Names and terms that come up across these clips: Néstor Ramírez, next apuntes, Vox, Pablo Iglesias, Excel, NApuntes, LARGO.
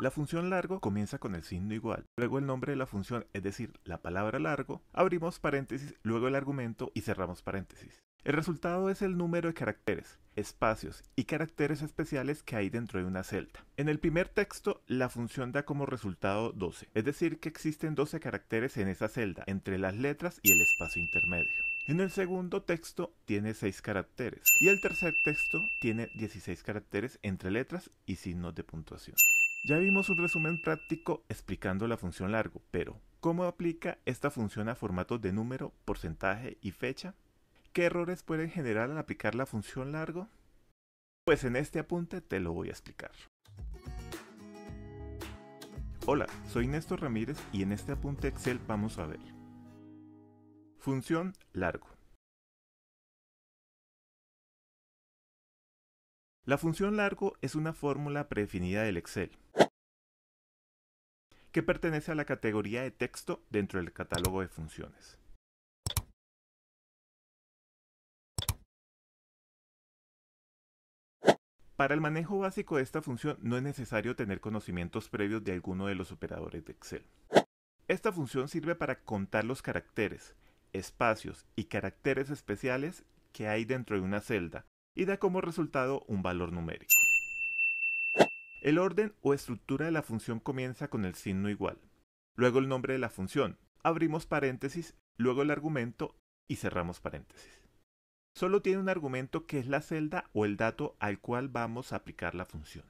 La función largo comienza con el signo igual, luego el nombre de la función, es decir, la palabra largo, abrimos paréntesis, luego el argumento y cerramos paréntesis. El resultado es el número de caracteres, espacios y caracteres especiales que hay dentro de una celda. En el primer texto, la función da como resultado 12, es decir que existen 12 caracteres en esa celda, entre las letras y el espacio intermedio. En el segundo texto tiene 6 caracteres y el tercer texto tiene 16 caracteres entre letras y signos de puntuación. Ya vimos un resumen práctico explicando la función largo, pero ¿cómo aplica esta función a formatos de número, porcentaje y fecha? ¿Qué errores pueden generar al aplicar la función largo? Pues en este apunte te lo voy a explicar. Hola, soy Néstor Ramírez y en este apunte Excel vamos a ver. Función largo. La función largo es una fórmula predefinida del Excel que pertenece a la categoría de texto dentro del catálogo de funciones. Para el manejo básico de esta función no es necesario tener conocimientos previos de alguno de los operadores de Excel. Esta función sirve para contar los caracteres, espacios y caracteres especiales que hay dentro de una celda y da como resultado un valor numérico. El orden o estructura de la función comienza con el signo igual, luego el nombre de la función, abrimos paréntesis, luego el argumento y cerramos paréntesis. Solo tiene un argumento que es la celda o el dato al cual vamos a aplicar la función.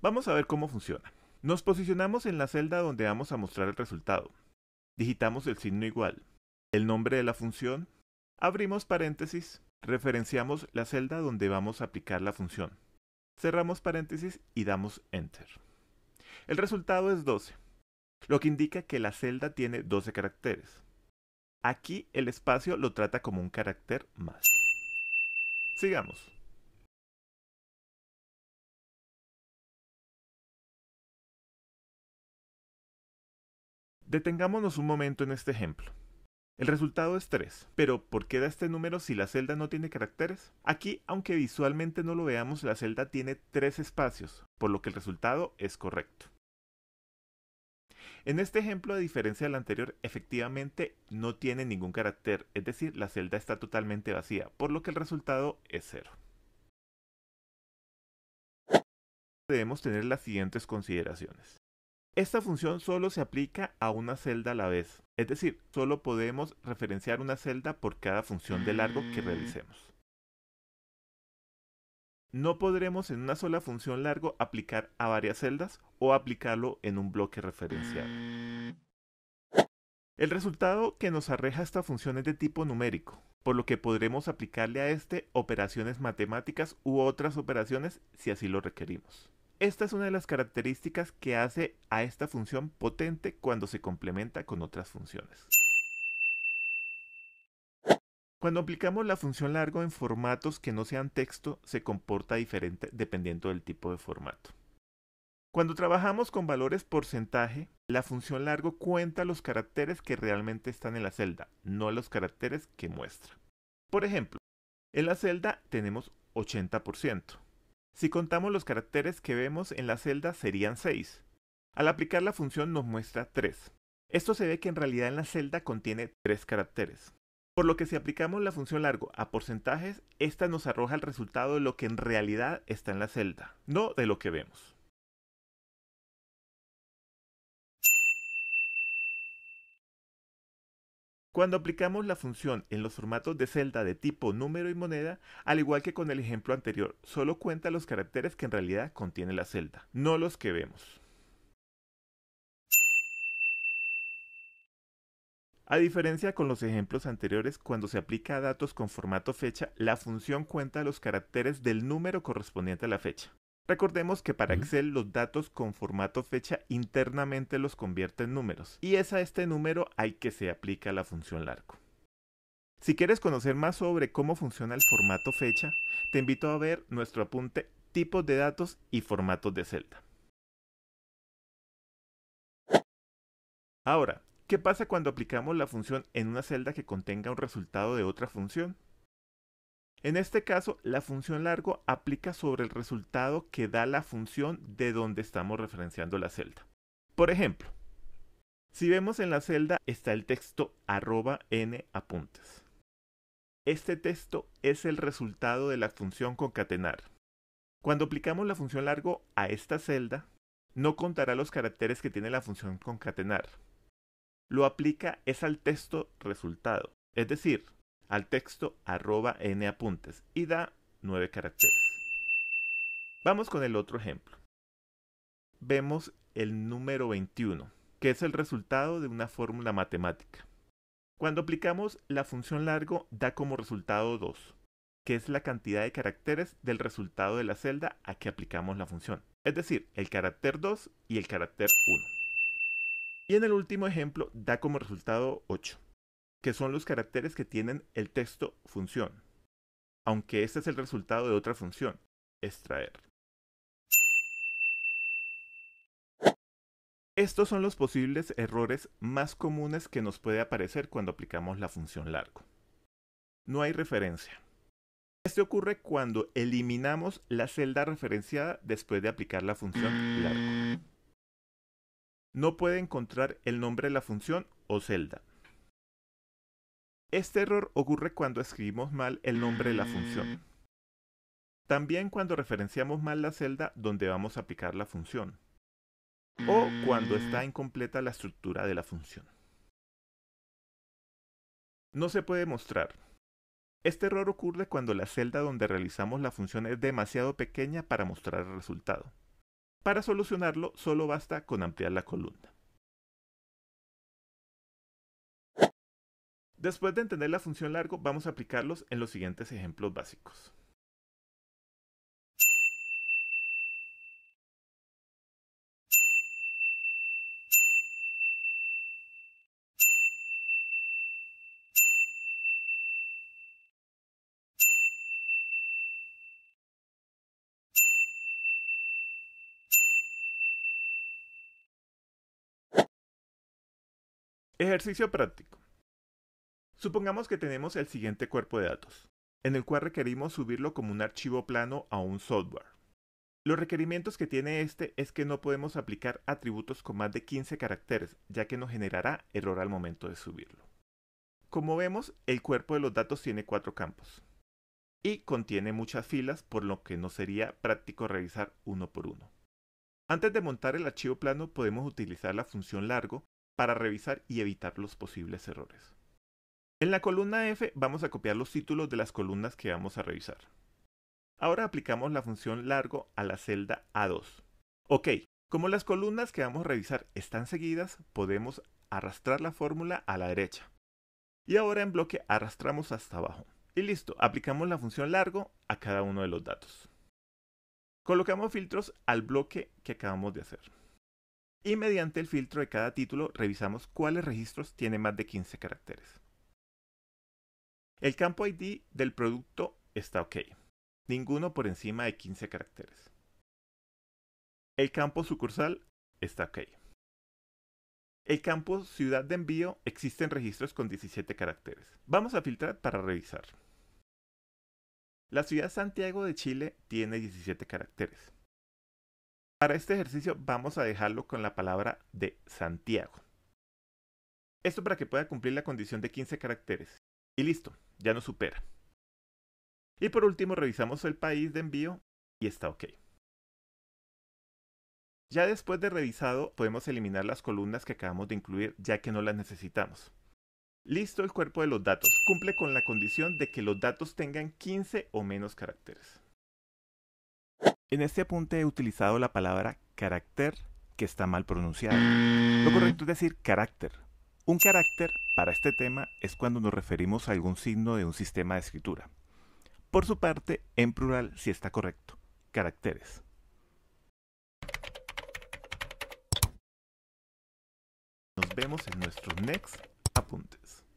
Vamos a ver cómo funciona. Nos posicionamos en la celda donde vamos a mostrar el resultado. Digitamos el signo igual, el nombre de la función, abrimos paréntesis, referenciamos la celda donde vamos a aplicar la función, cerramos paréntesis y damos Enter. El resultado es 12, lo que indica que la celda tiene 12 caracteres. Aquí el espacio lo trata como un carácter más. Sigamos. Detengámonos un momento en este ejemplo. El resultado es 3, pero ¿por qué da este número si la celda no tiene caracteres? Aquí, aunque visualmente no lo veamos, la celda tiene 3 espacios, por lo que el resultado es correcto. En este ejemplo, a diferencia del anterior, efectivamente no tiene ningún carácter, es decir, la celda está totalmente vacía, por lo que el resultado es 0. Debemos tener las siguientes consideraciones. Esta función solo se aplica a una celda a la vez, es decir, solo podemos referenciar una celda por cada función de largo que realicemos. No podremos en una sola función largo aplicar a varias celdas o aplicarlo en un bloque referenciado. El resultado que nos arroja esta función es de tipo numérico, por lo que podremos aplicarle a este operaciones matemáticas u otras operaciones si así lo requerimos. Esta es una de las características que hace a esta función potente cuando se complementa con otras funciones. Cuando aplicamos la función largo en formatos que no sean texto, se comporta diferente dependiendo del tipo de formato. Cuando trabajamos con valores porcentaje, la función largo cuenta los caracteres que realmente están en la celda, no los caracteres que muestra. Por ejemplo, en la celda tenemos 80%. Si contamos los caracteres que vemos en la celda serían 6. Al aplicar la función nos muestra 3. Esto se ve que en realidad en la celda contiene 3 caracteres. Por lo que si aplicamos la función largo a porcentajes, esta nos arroja el resultado de lo que en realidad está en la celda, no de lo que vemos. Cuando aplicamos la función en los formatos de celda de tipo número y moneda, al igual que con el ejemplo anterior, solo cuenta los caracteres que en realidad contiene la celda, no los que vemos. A diferencia con los ejemplos anteriores, cuando se aplica a datos con formato fecha, la función cuenta los caracteres del número correspondiente a la fecha. Recordemos que para Excel los datos con formato fecha internamente los convierte en números, y es a este número al que se aplica la función largo. Si quieres conocer más sobre cómo funciona el formato fecha, te invito a ver nuestro apunte Tipos de datos y formatos de celda. Ahora, ¿qué pasa cuando aplicamos la función en una celda que contenga un resultado de otra función? En este caso, la función largo aplica sobre el resultado que da la función de donde estamos referenciando la celda. Por ejemplo, si vemos en la celda está el texto @n apuntes. Este texto es el resultado de la función concatenar. Cuando aplicamos la función largo a esta celda, no contará los caracteres que tiene la función concatenar. Lo aplica es al texto resultado, es decir, al texto @n apuntes, y da 9 caracteres. Vamos con el otro ejemplo. Vemos el número 21, que es el resultado de una fórmula matemática. Cuando aplicamos la función largo da como resultado 2, que es la cantidad de caracteres del resultado de la celda a que aplicamos la función, es decir, el carácter 2 y el carácter 1. Y en el último ejemplo da como resultado 8, que son los caracteres que tienen el texto función, aunque este es el resultado de otra función, extraer. Estos son los posibles errores más comunes que nos puede aparecer cuando aplicamos la función largo. No hay referencia. Este ocurre cuando eliminamos la celda referenciada después de aplicar la función largo. No puede encontrar el nombre de la función o celda. Este error ocurre cuando escribimos mal el nombre de la función. También cuando referenciamos mal la celda donde vamos a aplicar la función. O cuando está incompleta la estructura de la función. No se puede mostrar. Este error ocurre cuando la celda donde realizamos la función es demasiado pequeña para mostrar el resultado. Para solucionarlo, solo basta con ampliar la columna. Después de entender la función largo, vamos a aplicarlos en los siguientes ejemplos básicos. Ejercicio práctico. Supongamos que tenemos el siguiente cuerpo de datos, en el cual requerimos subirlo como un archivo plano a un software. Los requerimientos que tiene este es que no podemos aplicar atributos con más de 15 caracteres, ya que nos generará error al momento de subirlo. Como vemos, el cuerpo de los datos tiene 4 campos y contiene muchas filas, por lo que no sería práctico revisar uno por uno. Antes de montar el archivo plano podemos utilizar la función largo para revisar y evitar los posibles errores. En la columna F vamos a copiar los títulos de las columnas que vamos a revisar. Ahora aplicamos la función largo a la celda A2. Ok, como las columnas que vamos a revisar están seguidas, podemos arrastrar la fórmula a la derecha. Y ahora en bloque arrastramos hasta abajo. Y listo, aplicamos la función largo a cada uno de los datos. Colocamos filtros al bloque que acabamos de hacer. Y mediante el filtro de cada título revisamos cuáles registros tienen más de 15 caracteres. El campo ID del producto está ok, ninguno por encima de 15 caracteres. El campo sucursal está ok. El campo ciudad de envío existen registros con 17 caracteres. Vamos a filtrar para revisar. La ciudad Santiago de Chile tiene 17 caracteres. Para este ejercicio vamos a dejarlo con la palabra de Santiago. Esto para que pueda cumplir la condición de 15 caracteres. Y listo, ya nos supera. Y por último revisamos el país de envío y está ok. Ya después de revisado podemos eliminar las columnas que acabamos de incluir ya que no las necesitamos. Listo el cuerpo de los datos. Cumple con la condición de que los datos tengan 15 o menos caracteres. En este apunte he utilizado la palabra carácter, que está mal pronunciada. Lo correcto es decir carácter. Un carácter, para este tema, es cuando nos referimos a algún signo de un sistema de escritura. Por su parte, en plural sí está correcto. Caracteres. Nos vemos en nuestros next apuntes.